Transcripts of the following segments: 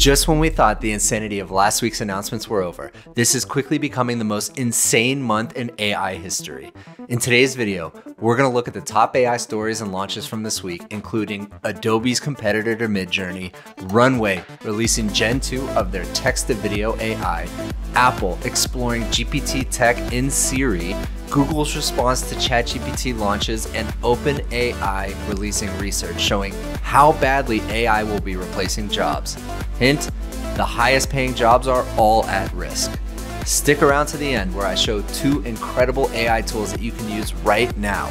Just when we thought the insanity of last week's announcements were over, this is quickly becoming the most insane month in AI history. In today's video, we're gonna look at the top AI stories and launches from this week, including Adobe's competitor to Midjourney, Runway releasing Gen 2 of their text-to-video AI, Apple exploring GPT tech in Siri, Google's response to ChatGPT launches, and OpenAI releasing research showing how badly AI will be replacing jobs. Hint, the highest paying jobs are all at risk. Stick around to the end where I show two incredible AI tools that you can use right now,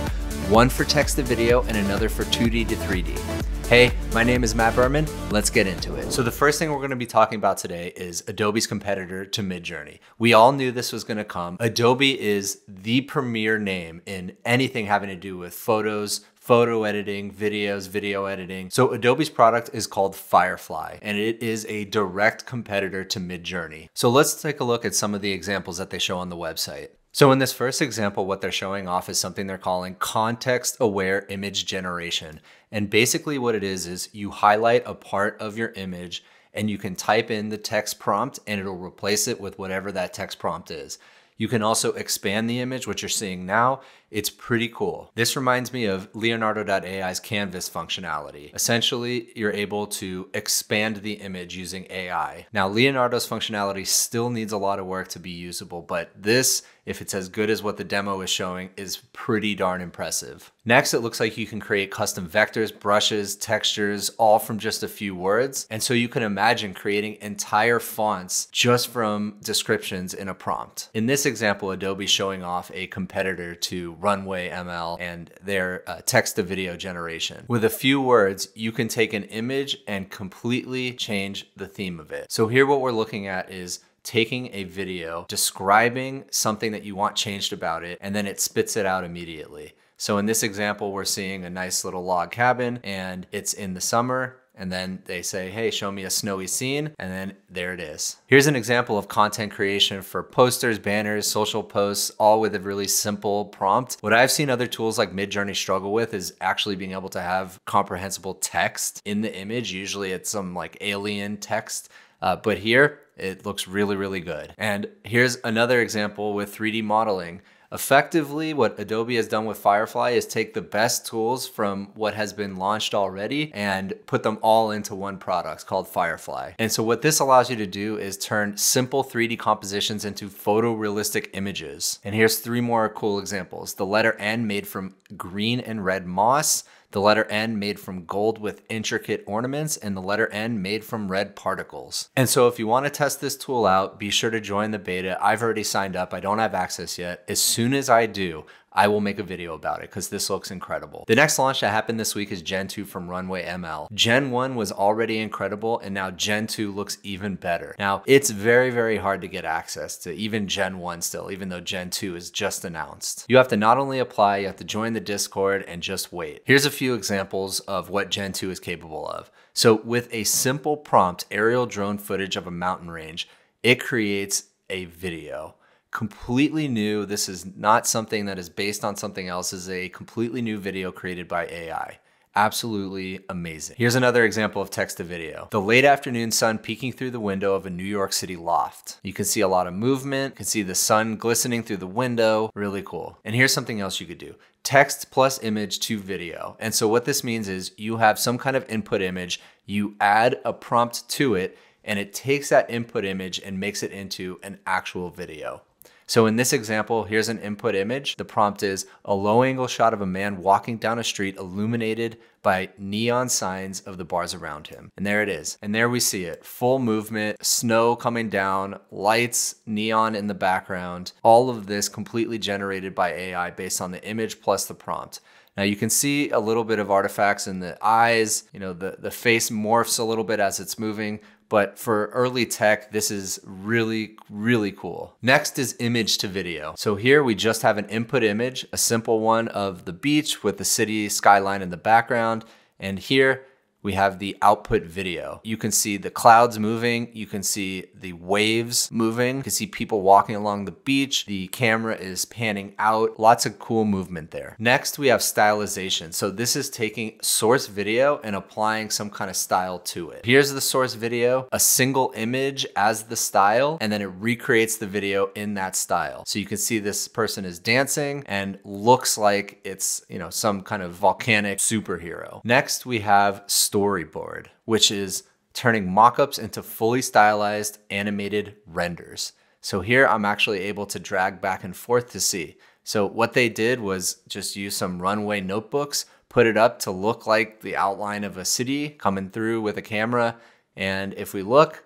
one for text to video and another for 2D to 3D. Hey, my name is Matt Berman. Let's get into it. So the first thing we're gonna be talking about today is Adobe's competitor to Midjourney. We all knew this was gonna come. Adobe is the premier name in anything having to do with photos, photo editing, videos, video editing. So Adobe's product is called Firefly, and it is a direct competitor to Midjourney. So let's take a look at some of the examples that they show on the website. So in this first example, what they're showing off is something they're calling context-aware image generation. And basically what it is you highlight a part of your image and you can type in the text prompt and it'll replace it with whatever that text prompt is. You can also expand the image, which you're seeing now. It's pretty cool. This reminds me of Leonardo.ai's canvas functionality. Essentially, you're able to expand the image using AI. Now, Leonardo's functionality still needs a lot of work to be usable, but this, if it's as good as what the demo is showing, is pretty darn impressive. Next, it looks like you can create custom vectors, brushes, textures, all from just a few words. And so you can imagine creating entire fonts just from descriptions in a prompt. In this example, Adobe's showing off a competitor to Runway ML and their text-to-video generation. With a few words, you can take an image and completely change the theme of it. So here what we're looking at is taking a video, describing something that you want changed about it, and then it spits it out immediately. So in this example, we're seeing a nice little log cabin and it's in the summer. And then they say, hey, show me a snowy scene. And then there it is. Here's an example of content creation for posters, banners, social posts, all with a really simple prompt. What I've seen other tools like Midjourney struggle with is actually being able to have comprehensible text in the image. Usually it's some like alien text, but here it looks really, really good. And here's another example with 3D modeling. Effectively, what Adobe has done with Firefly is take the best tools from what has been launched already and put them all into one product called Firefly. And so what this allows you to do is turn simple 3D compositions into photorealistic images. And here's three more cool examples. The letter N made from green and red moss, the letter N made from gold with intricate ornaments, and the letter N made from red particles. And so if you want to test this tool out, be sure to join the beta. I've already signed up. I don't have access yet. As soon as I do, I will make a video about it because this looks incredible. The next launch that happened this week is Gen 2 from Runway ML. Gen 1 was already incredible and now Gen 2 looks even better. Now, it's very, very hard to get access to even Gen 1 still, even though Gen 2 is just announced. You have to not only apply, you have to join the Discord and just wait. Here's a few examples of what Gen 2 is capable of. So with a simple prompt, aerial drone footage of a mountain range, it creates a video. Completely new. This is not something that is based on something else. This is a completely new video created by AI. Absolutely amazing. Here's another example of text to video. The late afternoon sun peeking through the window of a New York City loft. You can see a lot of movement. You can see the sun glistening through the window. Really cool. And here's something else you could do. Text plus image to video. And so what this means is you have some kind of input image, you add a prompt to it, and it takes that input image and makes it into an actual video. So in this example, here's an input image. The prompt is a low angle shot of a man walking down a street illuminated by neon signs of the bars around him. And there it is. And there we see it. Full movement, snow coming down, lights, neon in the background. All of this completely generated by AI based on the image plus the prompt. Now you can see a little bit of artifacts in the eyes. You know, the face morphs a little bit as it's moving. But for early tech, this is really, really cool. Next is image to video. So here we just have an input image, a simple one of the beach with the city skyline in the background. And here we have the output video. You can see the clouds moving. You can see the waves moving. You can see people walking along the beach. The camera is panning out. Lots of cool movement there. Next, we have stylization. So this is taking source video and applying some kind of style to it. Here's the source video, a single image as the style, and then it recreates the video in that style. So you can see this person is dancing and looks like it's, you know, some kind of volcanic superhero. Next, we have storyboard, which is turning mockups into fully stylized animated renders. So here I'm actually able to drag back and forth to see. So what they did was just use some Runway notebooks, put it up to look like the outline of a city coming through with a camera. And if we look,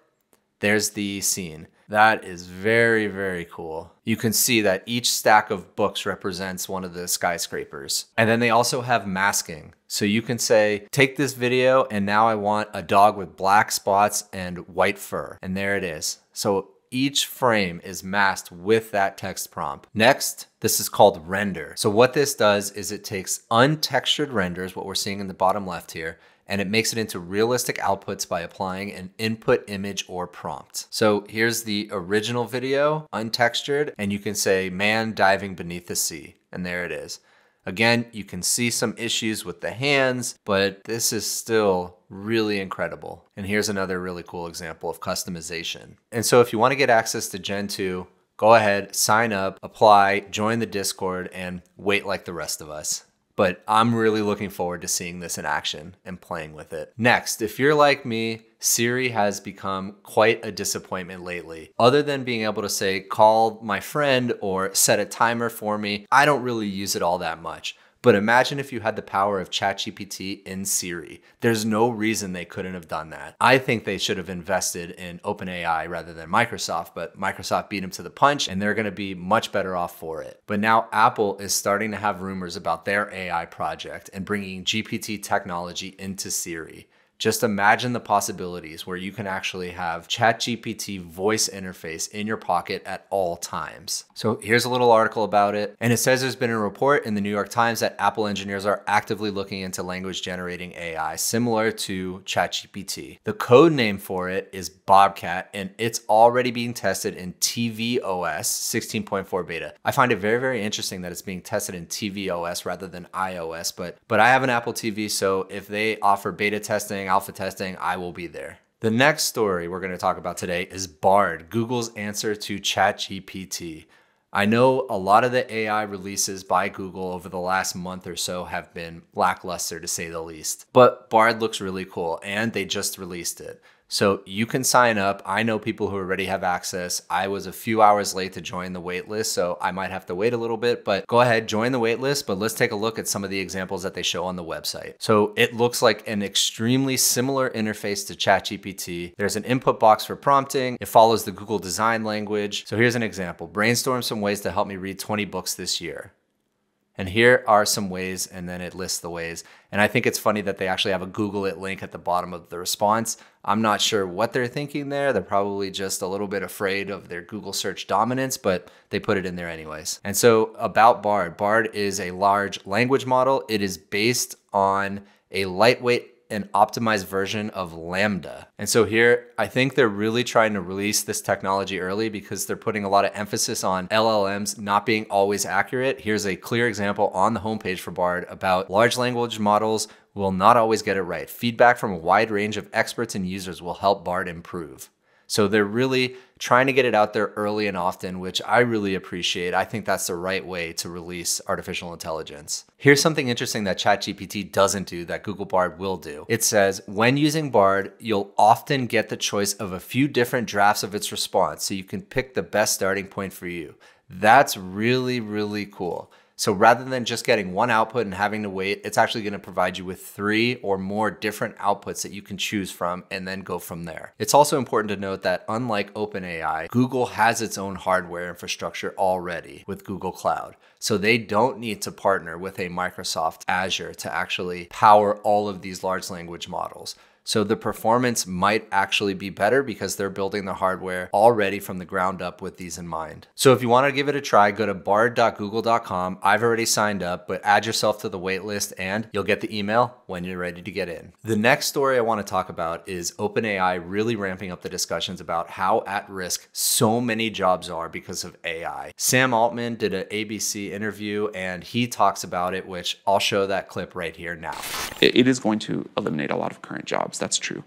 there's the scene. That is very, very cool. You can see that each stack of books represents one of the skyscrapers. And then they also have masking. So you can say, take this video and now I want a dog with black spots and white fur. And there it is. So each frame is masked with that text prompt. Next, this is called render. So what this does is it takes untextured renders, what we're seeing in the bottom left here, and it makes it into realistic outputs by applying an input image or prompt. So here's the original video, untextured, and you can say man diving beneath the sea, and there it is. Again, you can see some issues with the hands, but this is still really incredible. And here's another really cool example of customization. And so if you want to get access to Gen 2, go ahead, sign up, apply, join the Discord, and wait like the rest of us. But I'm really looking forward to seeing this in action and playing with it. Next, if you're like me, Siri has become quite a disappointment lately. Other than being able to say, call my friend or set a timer for me, I don't really use it all that much. But imagine if you had the power of ChatGPT in Siri. There's no reason they couldn't have done that. I think they should have invested in OpenAI rather than Microsoft, but Microsoft beat them to the punch and they're gonna be much better off for it. But now Apple is starting to have rumors about their AI project and bringing GPT technology into Siri. Just imagine the possibilities where you can actually have ChatGPT voice interface in your pocket at all times. So here's a little article about it. And it says there's been a report in the New York Times that Apple engineers are actively looking into language generating AI similar to ChatGPT. The code name for it is Bobcat, and it's already being tested in tvOS 16.4 beta. I find it very, very interesting that it's being tested in tvOS rather than iOS, but I have an Apple TV, so if they offer beta testing, alpha testing, I will be there. The next story we're going to talk about today is Bard, Google's answer to ChatGPT. I know a lot of the AI releases by Google over the last month or so have been lackluster to say the least, but Bard looks really cool and they just released it. So you can sign up. I know people who already have access. I was a few hours late to join the waitlist, so I might have to wait a little bit, but go ahead, join the waitlist. But let's take a look at some of the examples that they show on the website. So it looks like an extremely similar interface to ChatGPT. There's an input box for prompting. It follows the Google design language. So here's an example. Brainstorm some ways to help me read 20 books this year. And here are some ways, and then it lists the ways. And I think it's funny that they actually have a Google It link at the bottom of the response. I'm not sure what they're thinking there. They're probably just a little bit afraid of their Google search dominance, but they put it in there anyways. And so about Bard, Bard is a large language model. It is based on a lightweight and optimized version of Lambda. And so here, I think they're really trying to release this technology early because they're putting a lot of emphasis on LLMs not being always accurate. Here's a clear example on the homepage for Bard about large language models will not always get it right. Feedback from a wide range of experts and users will help Bard improve. So they're really trying to get it out there early and often, which I really appreciate. I think that's the right way to release artificial intelligence. Here's something interesting that ChatGPT doesn't do that Google Bard will do. It says, when using Bard, you'll often get the choice of a few different drafts of its response, so you can pick the best starting point for you. That's really, really cool. So rather than just getting one output and having to wait, it's actually going to provide you with 3 or more different outputs that you can choose from and then go from there. It's also important to note that unlike OpenAI, Google has its own hardware infrastructure already with Google Cloud. So they don't need to partner with a Microsoft Azure to actually power all of these large language models. So the performance might actually be better because they're building the hardware already from the ground up with these in mind. So if you want to give it a try, go to bard.google.com. I've already signed up, but add yourself to the wait list and you'll get the email when you're ready to get in. The next story I want to talk about is OpenAI really ramping up the discussions about how at risk so many jobs are because of AI. Sam Altman did an ABC interview and he talks about it, which I'll show that clip right here now. It is going to eliminate a lot of current jobs. That's true.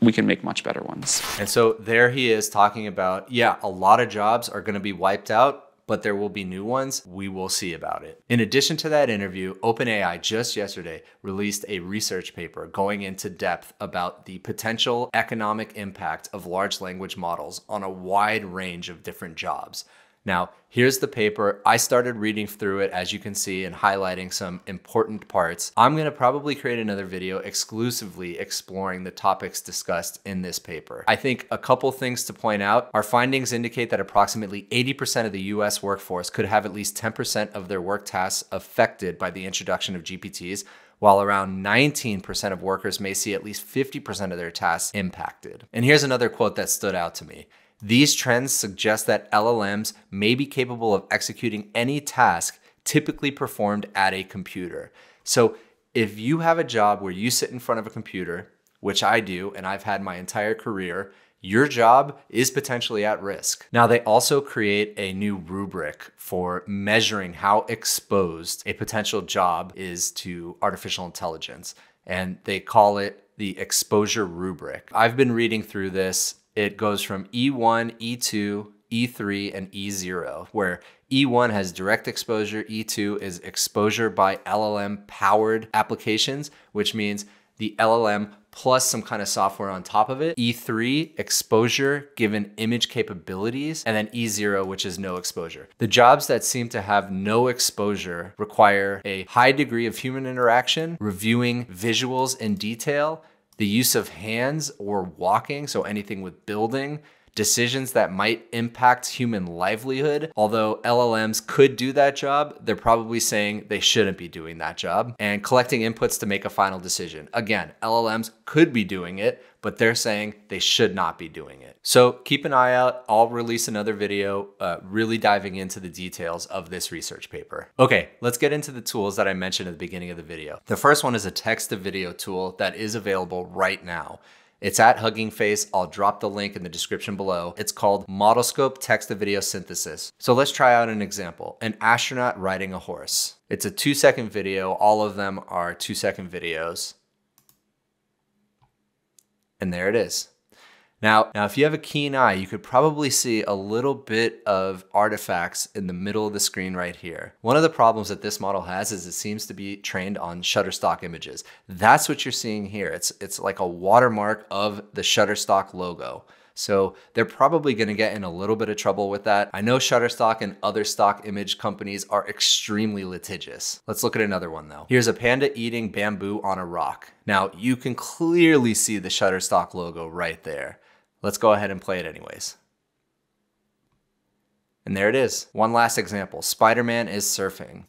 We can make much better ones. And so there he is talking about, yeah, a lot of jobs are going to be wiped out, but there will be new ones. We will see about it. In addition to that interview, OpenAI just yesterday released a research paper going into depth about the potential economic impact of large language models on a wide range of different jobs. Now, here's the paper. I started reading through it, as you can see, and highlighting some important parts. I'm gonna probably create another video exclusively exploring the topics discussed in this paper. I think a couple things to point out. Our findings indicate that approximately 80% of the US workforce could have at least 10% of their work tasks affected by the introduction of GPTs, while around 19% of workers may see at least 50% of their tasks impacted. And here's another quote that stood out to me. These trends suggest that LLMs may be capable of executing any task typically performed at a computer. So if you have a job where you sit in front of a computer, which I do, and I've had my entire career, your job is potentially at risk. Now, they also create a new rubric for measuring how exposed a potential job is to artificial intelligence, and they call it the exposure rubric. I've been reading through this. It goes from E1, E2, E3, and E0, where E1 has direct exposure, E2 is exposure by LLM-powered applications, which means the LLM plus some kind of software on top of it. E3, exposure given image capabilities, and then E0, which is no exposure. The jobs that seem to have no exposure require a high degree of human interaction, reviewing visuals in detail, the use of hands or walking, so anything with building, decisions that might impact human livelihood. Although LLMs could do that job, they're probably saying they shouldn't be doing that job, and collecting inputs to make a final decision. Again, LLMs could be doing it, but they're saying they should not be doing it. So keep an eye out. I'll release another video really diving into the details of this research paper. Okay, let's get into the tools that I mentioned at the beginning of the video. The first one is a text-to-video tool that is available right now. It's at Hugging Face. I'll drop the link in the description below. It's called ModelScope Text-to-Video Synthesis. So let's try out an example, an astronaut riding a horse. It's a 2-second video. All of them are 2-second videos. And there it is. Now, if you have a keen eye, you could probably see a little bit of artifacts in the middle of the screen right here. One of the problems that this model has is it seems to be trained on Shutterstock images. That's what you're seeing here. It's like a watermark of the Shutterstock logo. So they're probably gonna get in a little bit of trouble with that. I know Shutterstock and other stock image companies are extremely litigious. Let's look at another one though. Here's a panda eating bamboo on a rock. Now, you can clearly see the Shutterstock logo right there. Let's go ahead and play it anyways. And there it is. One last example, Spider-Man is surfing.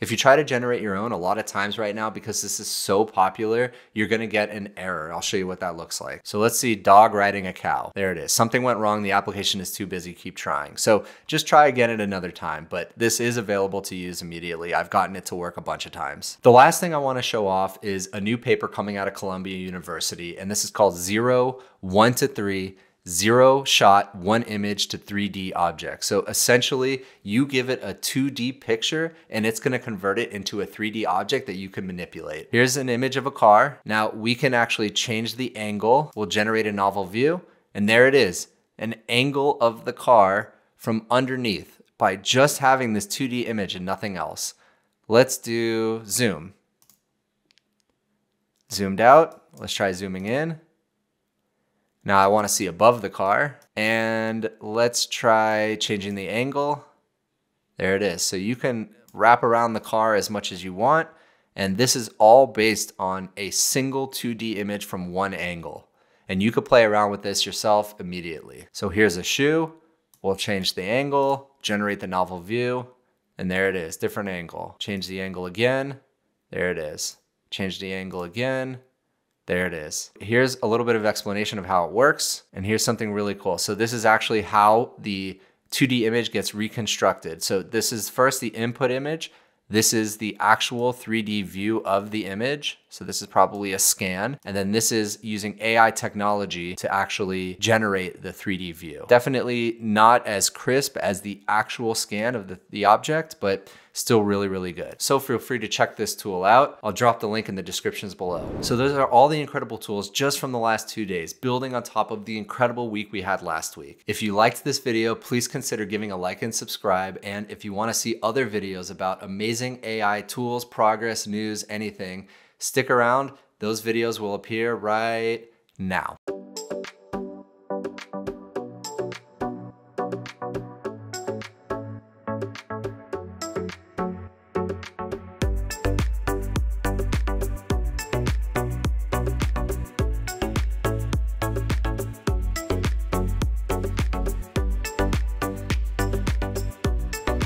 If you try to generate your own, a lot of times right now, because this is so popular, you're gonna get an error. I'll show you what that looks like. So let's see, dog riding a cow. There it is. Something went wrong. The application is too busy. Keep trying. So just try again at another time, but this is available to use immediately. I've gotten it to work a bunch of times. The last thing I wanna show off is a new paper coming out of Columbia University, and this is called 0, 1 to 3, zero-shot, one image to 3D object. So essentially, you give it a 2D picture and it's gonna convert it into a 3D object that you can manipulate. Here's an image of a car. Now we can actually change the angle. We'll generate a novel view, and there it is, an angle of the car from underneath by just having this 2D image and nothing else. Let's do zoom. Zoomed out, let's try zooming in. Now I want to see above the car, and let's try changing the angle. There it is. So you can wrap around the car as much as you want, and this is all based on a single 2D image from one angle. And you could play around with this yourself immediately. So here's a shoe. We'll change the angle, generate the novel view, and there it is, different angle. Change the angle again. There it is. change the angle again. There it is. Here's a little bit of explanation of how it works. And here's something really cool. So this is actually how the 2D image gets reconstructed. So this is first the input image. This is the actual 3D view of the image. So this is probably a scan. And then this is using AI technology to actually generate the 3D view. Definitely not as crisp as the actual scan of the object, but still really, really good. So feel free to check this tool out. I'll drop the link in the descriptions below. So those are all the incredible tools just from the last 2 days, building on top of the incredible week we had last week. If you liked this video, please consider giving a like and subscribe. And if you wanna see other videos about amazing AI tools, progress, news, anything, stick around. Those videos will appear right now.